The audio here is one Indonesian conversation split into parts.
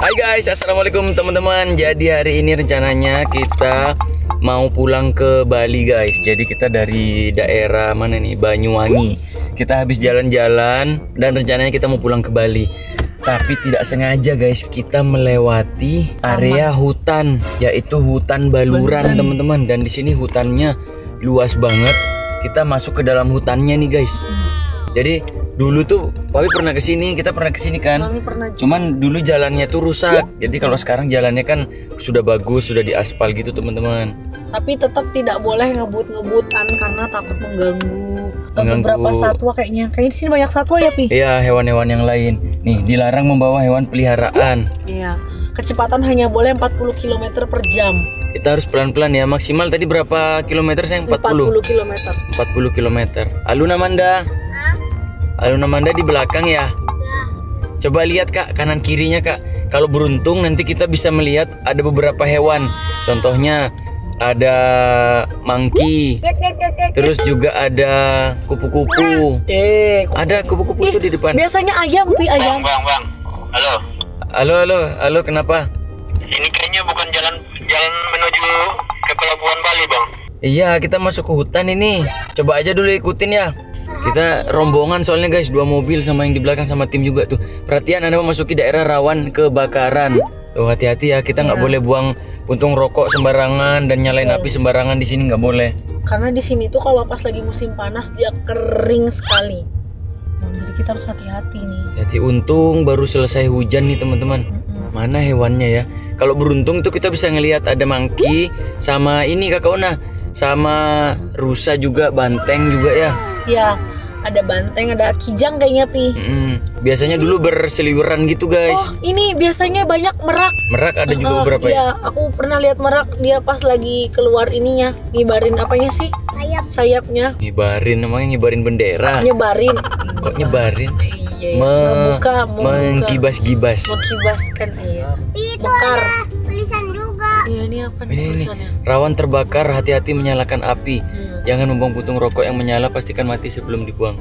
Hai guys, assalamualaikum teman-teman. Jadi hari ini rencananya kita mau pulang ke Bali guys. Jadi kita dari daerah mana nih, Banyuwangi. Kita habis jalan-jalan dan rencananya kita mau pulang ke Bali. Tapi tidak sengaja guys, kita melewati area hutan, yaitu hutan Baluran teman-teman. Dan di sini hutannya luas banget. Kita masuk ke dalam hutannya nih guys. Jadi dulu tuh Papi pernah kesini, kita pernah kesini kan? Pernah. Cuman dulu jalannya tuh rusak. Jadi kalau sekarang jalannya kan sudah bagus, sudah diaspal gitu teman-teman. Tapi tetap tidak boleh ngebut-ngebutan karena takut mengganggu. Beberapa satwa kayaknya. Kayaknya di sini banyak satwa ya Pi? Iya, hewan-hewan yang lain. Nih dilarang membawa hewan peliharaan. Iya. Kecepatan hanya boleh 40 km/jam. Kita harus pelan-pelan ya. Maksimal tadi berapa kilometer sayang? 40 km. 40 km. Aluna Manda. Aluna Manda di belakang ya? Coba lihat kak, kanan kirinya kak. Kalau beruntung nanti kita bisa melihat ada beberapa hewan. Contohnya ada monkey, terus juga ada kupu-kupu. Ada kupu-kupu tuh di depan. Biasanya ayam, Pi, ayam. Bang. Halo. Halo, kenapa? Ini kayaknya bukan jalan menuju ke pelabuhan Bali, Bang. Iya, kita masuk ke hutan ini. Coba aja dulu ikutin ya. Kita rombongan soalnya guys, 2 mobil sama yang di belakang sama tim juga tuh. Perhatian, Anda memasuki daerah rawan kebakaran. Tuh hati-hati ya, kita nggak boleh buang puntung rokok sembarangan dan nyalain api sembarangan di sini, nggak boleh. Karena di sini tuh kalau pas lagi musim panas dia kering sekali. Jadi kita harus hati-hati nih. Hati, untung baru selesai hujan nih teman-teman. Mana hewannya ya? Kalau beruntung tuh kita bisa ngelihat ada mangki sama ini Kak Ona, sama rusa juga, banteng juga ya. Ya, ada banteng, ada kijang kayaknya Pi. Biasanya dulu berseliweran gitu guys. Oh, ini biasanya banyak merak. Merak ada juga beberapa ya. Iya, aku pernah lihat merak, dia pas lagi keluar ininya, ngibarin apanya sih? Sayapnya. Ngibarin, namanya ngibarin bendera. Nyebarin. Kok nyebarin? Iya. Menggibas-gibas. Menggibaskan, iya. Itu ada tulisan juga. Iya, ini apa nih tulisannya? Rawan terbakar, hati-hati menyalakan api. Jangan membuang puntung rokok yang menyala, pastikan mati sebelum dibuang.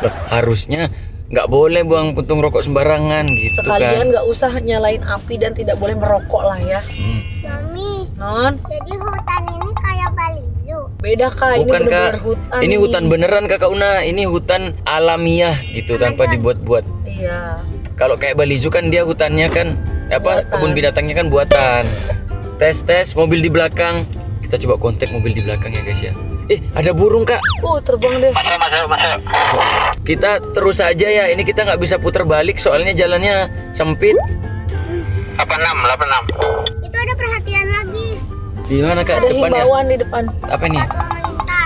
Loh, harusnya nggak boleh buang puntung rokok sembarangan gitu. Sekalian nggak kan? Usah nyalain api dan tidak boleh merokok lah ya. Mami, non. Jadi hutan ini kayak Bali Zoo. Beda kak, bukan, ini bener-bener hutan. Ini hutan beneran Kakak Una, ini hutan alamiah gitu tanpa dibuat-buat. Iya. Kalau kayak Bali Zoo kan dia hutannya kan apa? Kebun binatangnya kan buatan. Tes mobil di belakang. Kita coba kontak mobil di belakang ya guys ya. Ada burung kak. Terbang deh. Masuk. Kita terus aja ya. Ini kita nggak bisa putar balik soalnya jalannya sempit. 86. Itu ada perhatian lagi. Di mana kak? Ada depannya. Himbauan di depan. Apa nih?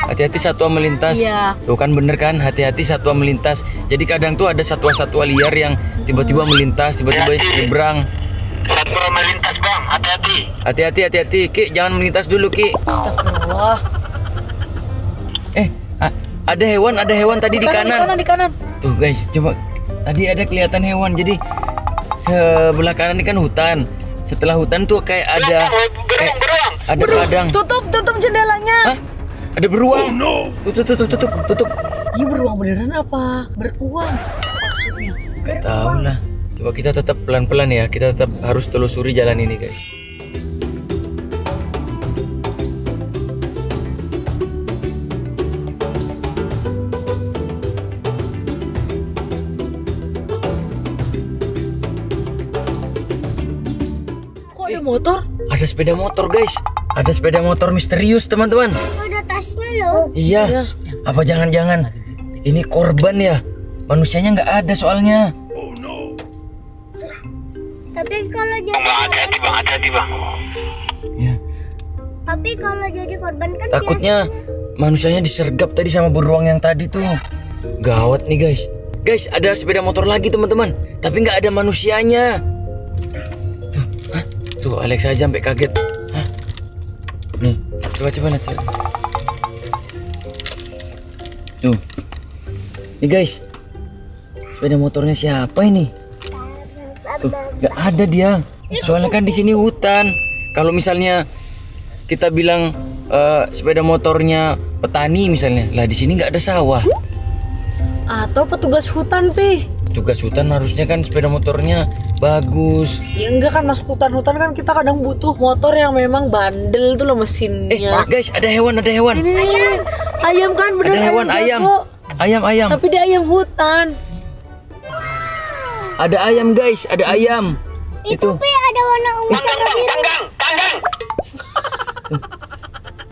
Hati-hati satwa melintas. Iya. Tuh kan bener kan? Hati-hati satwa melintas. Jadi kadang tuh ada satwa-satwa liar yang tiba-tiba melintas, tiba-tiba nyebrang. Satwa melintas bang, hati-hati. Hati-hati. Ki, jangan melintas dulu Ki. Astagfirullah. Ada hewan tadi di kanan. Tuh guys, coba tadi ada kelihatan hewan. Jadi sebelah kanan ini kan hutan. Setelah hutan tuh kayak ada beruang. Ada padang. Tutup jendelanya. Hah? Ada beruang. Oh, no. Tutup. Ini beruang beneran apa? Beruang maksudnya. Gak tahu lah. Coba kita tetap pelan-pelan ya. Kita tetap harus telusuri jalan ini guys. Motor? Ada sepeda motor guys. Ada sepeda motor misterius teman-teman. Ada tasnya loh. Iya. Apa jangan-jangan ini korban ya? Manusianya nggak ada soalnya. Oh no. Tapi kalau jadi Bang, hati-hati Bang. Ya. Tapi kalau jadi korban kan takutnya biasa. Manusianya disergap tadi sama beruang yang tadi tuh. Gawat nih guys. Guys, ada sepeda motor lagi teman-teman. Tapi nggak ada manusianya. Tuh, Alex aja sampai kaget. Hah? Nih, coba nanti. Tuh. Nih guys. Sepeda motornya siapa ini? Tuh, nggak ada dia. Soalnya kan di sini hutan. Kalau misalnya kita bilang sepeda motornya petani misalnya, lah di sini nggak ada sawah. Atau petugas hutan, Pi. tugas hutan harusnya kan sepeda motornya bagus. Ya enggak kan, masuk hutan-hutan kan kita kadang butuh motor yang memang bandel tuh loh mesinnya. Guys, ada hewan. Ini, ayam kan, bener ada hewan ayam. Tapi dia ayam hutan. Ada ayam guys, ada ayam. Itu ada warna ungu sama biru.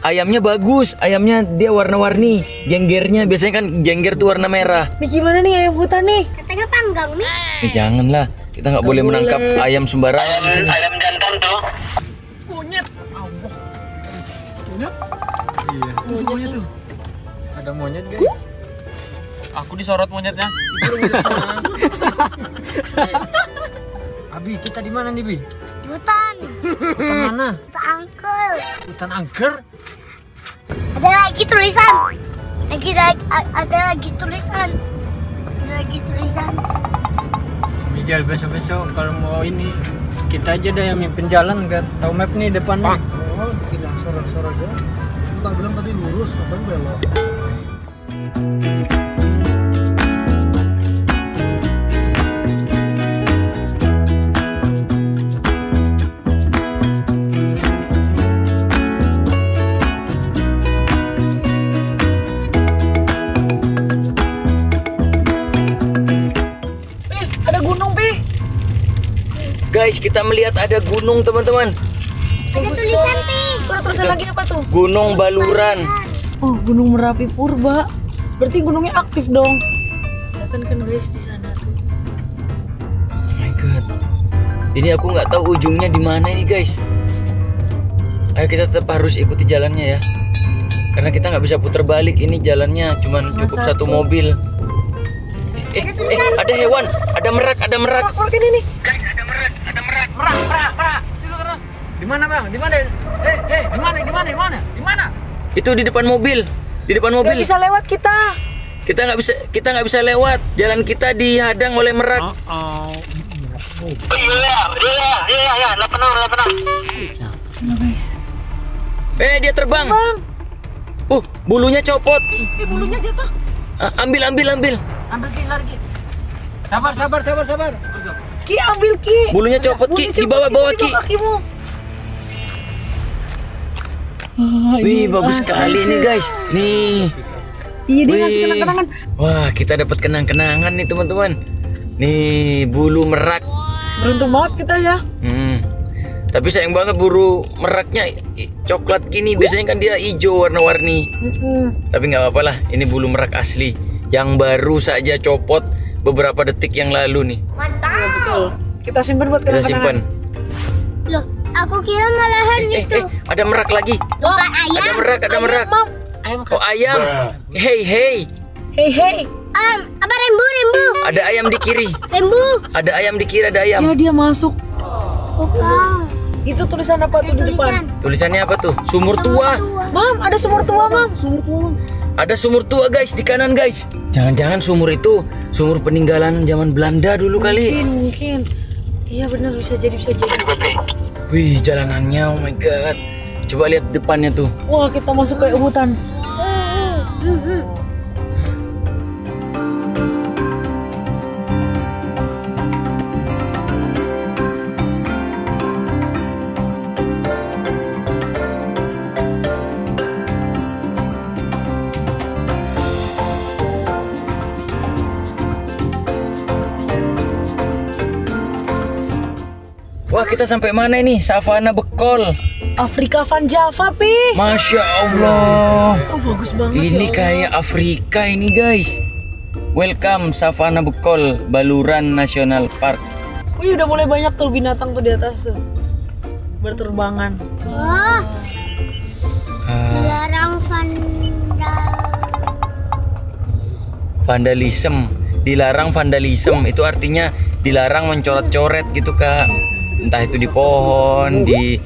Ayamnya bagus, ayamnya dia warna-warni. Jenggernya biasanya kan jengger tuh warna merah. Ini gimana nih ayam hutan nih? Katanya panggang nih. Janganlah, kita nggak boleh menangkap ayam sembarangan di sini. Ayam jantan tuh. Monyet. Iya. Monyet tuh. Ada monyet guys. Aku disorot monyetnya. Abi, kita di mana nih Bi? Hutan. Hutan mana? Hutan angker. Hutan angker? Ada lagi tulisan. Mijal, besok-besok kalau mau ini kita aja dah yang mimpin jalan kan. Tahu map nih depannya. Oh, tidak sorot-sorot aja. Entah bilang tadi lurus, kapan belok. Guys, kita melihat ada gunung, teman-teman. Ada tulisan, Pi. Tulisan lagi apa tuh? Gunung Baluran. Oh, Gunung Merapi Purba. Berarti gunungnya aktif dong. Kelihatan kan guys di sana tuh. Oh my god. Ini aku nggak tahu ujungnya di mana ini, guys. Ayo kita tetap harus ikuti jalannya ya. Karena kita nggak bisa putar balik. Ini jalannya cuman cukup satu mobil. Ada hewan, ada merak. Ini nih. Merak. Situ kan. Di mana, Bang? Di mana? Di mana? Itu di depan mobil. Gak bisa lewat kita. Kita nggak bisa lewat. Jalan kita dihadang oleh merak. Iya. Lah penang. Guys. Dia terbang. Bulunya copot. Bulunya jatuh. Ambil. Ambil lagi. Sabar. Ki, ambil Ki. Bulunya copot Ki, dibawa Ki. Wih, bagus sekali nih guys. Nih. Iya, dia ngasih kenang-kenangan. Wah, kita dapat kenang-kenangan nih teman-teman. Nih, bulu merak. Beruntung banget kita ya. Tapi sayang banget bulu meraknya coklat gini. Biasanya kan dia hijau warna-warni. Tapi nggak apa-apa lah. Ini bulu merak asli yang baru saja copot beberapa detik yang lalu nih. Mantap. Ya, betul. Kita simpan buat kenangan. Loh, aku kira malahan itu. Ada merak lagi. Bukan ayam. Ada merak. Ayam. Oh, ayam. Hey. Apa rembu? Ada ayam di kiri. Rembu. Ada ayam. Ya, dia masuk. Oh. Itu tulisan apa tuh di depan? Tulisannya apa tuh? Sumur tua. Mam, ada sumur tua. Ada sumur tua guys di kanan guys. Jangan-jangan sumur itu sumur peninggalan zaman Belanda dulu kali. Mungkin. Iya benar, bisa jadi. Wih, jalanannya, oh my god. Coba lihat depannya tuh. Wah, kita masuk kayak hutan. Wah, kita sampai mana ini? Savana Bekol, Afrika Van Java, Pi. Masya Allah. Oh, bagus banget. Ini ya kayak Afrika ini, guys. Welcome Savana Bekol, Baluran National Park. Wih, udah mulai banyak tuh binatang tuh di atas tuh. Berterbangan. Wah. Dilarang vandalisme. Dilarang vandalisme itu artinya dilarang mencoret-coret gitu, Kak. Entah itu di pohon, di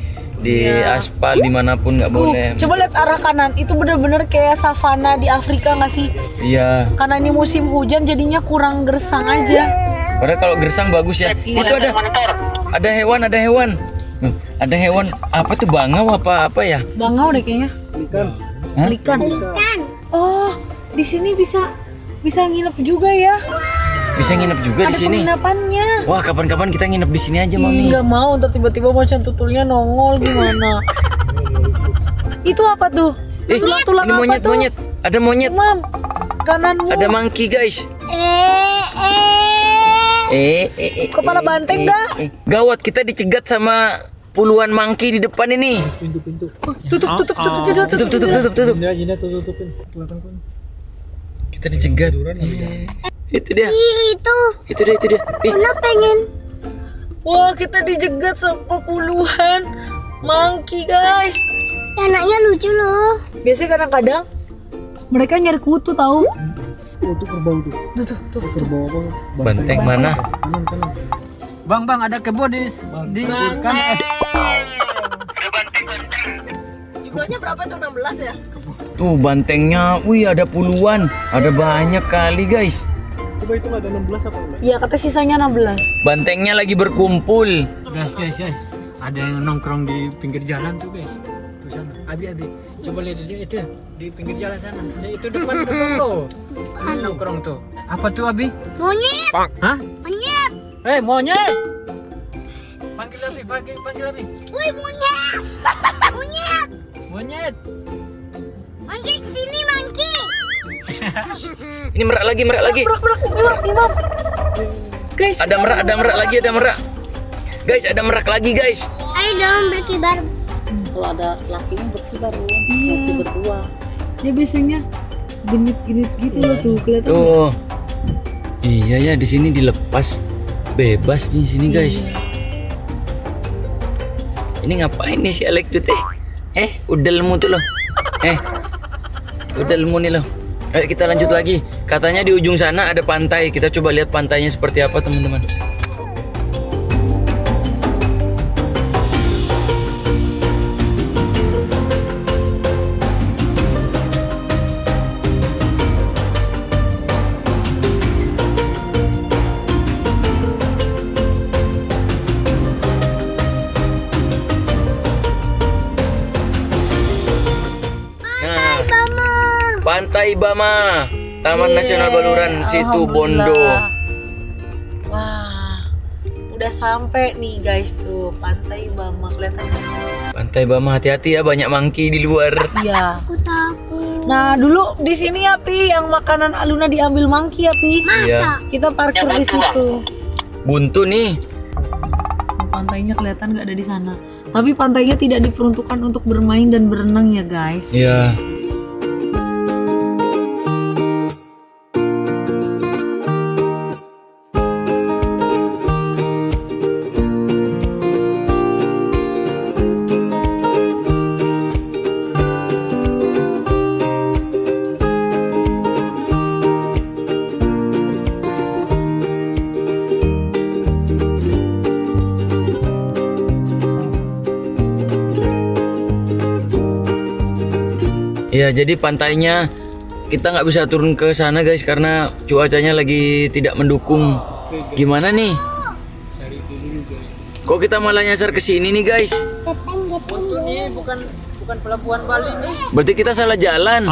aspal, dimanapun nggak boleh. Coba lihat arah kanan, itu bener-bener kayak savana di Afrika nggak sih? Iya. Karena ini musim hujan, jadinya kurang gersang aja. Padahal kalau gersang bagus ya. Itu ada hewan. Ada hewan apa tuh, bangau apa ya? Bangau deh kayaknya. Ikan. Oh, di sini bisa nginep juga ya? Bisa nginep juga di sini. Ada penginapannya. Wah, kapan-kapan kita nginep di sini aja, Mami. Enggak mau, ntar tiba-tiba macan tutulnya nongol gimana? Itu apa tuh? Tulang-tulang apa monyet, tuh? Monyet. Ada monyet. Mam, kananmu. Ada monkey, guys. Kepala banteng dah. Gawat, kita dicegat sama puluhan monkey di depan ini. Pintu-pintu. Tutup. Tutupin. Kita dicegat. Itu dia. Itu dia. Mama pengen. Wah, kita dijegat sama puluhan monkey, guys. Anaknya lucu loh. Biasanya kadang-kadang mereka nyari kutu, tahu? Kutu kerbau tuh. Tuh. Kerbau apa? Banteng mana? Kanan. Bang, ada kebo di kan. Jumlahnya berapa tuh? 16 ya? Tuh bantengnya, wih ada puluhan. Ada banyak kali, guys. Coba itu ada 16 apa enggak? Iya, kata sisanya 16. Bantengnya lagi berkumpul. Guys. Ada yang nongkrong di pinggir jalan tuh, guys. Tuh sana. Abi. Coba lihat itu di pinggir jalan sana. Itu depan tuh. Nongkrong tuh. Apa tuh, Abi? Monyet. Hah? Monyet. Hei, monyet. Panggil Abi. Woi, monyet. Monyet. Mangki sini, mangki. Ini merak lagi. Merak, guys, ada merak lagi. Guys, ada merak lagi, guys. Ayo dong berkibar. Kalau ada lakinya berkibar, laki berdua. Dia biasanya genit-genit gitu loh tuh, kelihatan. Tuh. Iya ya, di sini dilepas bebas di sini, guys. Ini ngapain nih si Alex tuh teh? Udelmu tuh loh. Udelmu nih loh. Ayo kita lanjut lagi. Katanya di ujung sana ada pantai. Kita coba lihat pantainya seperti apa, teman-teman. Pantai Bama, Taman Nasional Baluran Situ Bondo. Wah, udah sampai nih, guys, tuh Pantai Bama kelihatan. Pantai Bama, hati-hati ya, banyak mangki di luar. Iya. Aku takut. Nah, dulu di sini ya, Pi, yang makanan Aluna diambil mangki ya, Pi. Iya. Kita parkir di situ. Buntu nih. Pantainya kelihatan nggak ada di sana. Tapi pantainya tidak diperuntukkan untuk bermain dan berenang ya, guys. Iya. Ya, jadi pantainya kita nggak bisa turun ke sana, guys, karena cuacanya lagi tidak mendukung. Gimana nih? Kok kita malah nyasar ke sini nih, guys? Ini bukan pelabuhan Bali nih. Berarti kita salah jalan.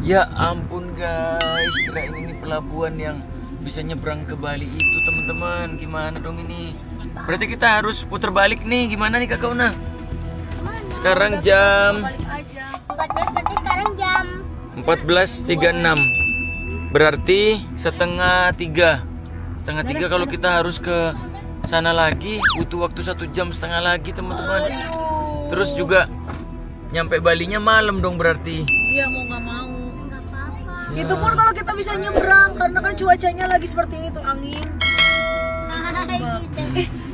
Ya ampun, guys, kirain ini pelabuhan yang bisa nyebrang ke Bali itu, teman-teman. Gimana dong ini? Berarti kita harus putar balik nih. Gimana nih, Kakak Una? Sekarang jam 14, berarti sekarang jam 14.36. Berarti setengah tiga kalau kita harus ke sana lagi. Butuh waktu 1 jam setengah lagi, teman-teman. Terus juga nyampe Balinya malam dong berarti. Iya, mau nggak mau. Nggak apa-apa. Ya. Itu pun kalau kita bisa nyebrang, karena kan cuacanya lagi seperti ini tuh, angin.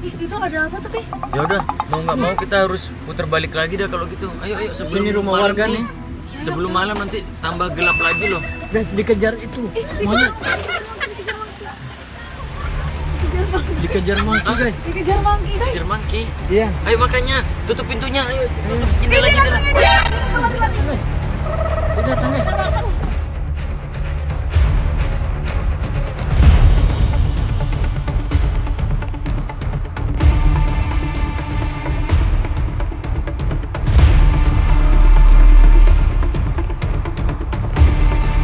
Itu ada apa tapi? Ya udah, mau nggak mau kita harus putar balik lagi dah kalau gitu. Ayo sebelum ini rumah warga nih. Sebelum malam nanti tambah gelap lagi loh. Guys, dikejar itu. Monyet. Dikejar mangki, guys. Iya. Ayo makanya tutup pintunya. Ayo tutup jendela.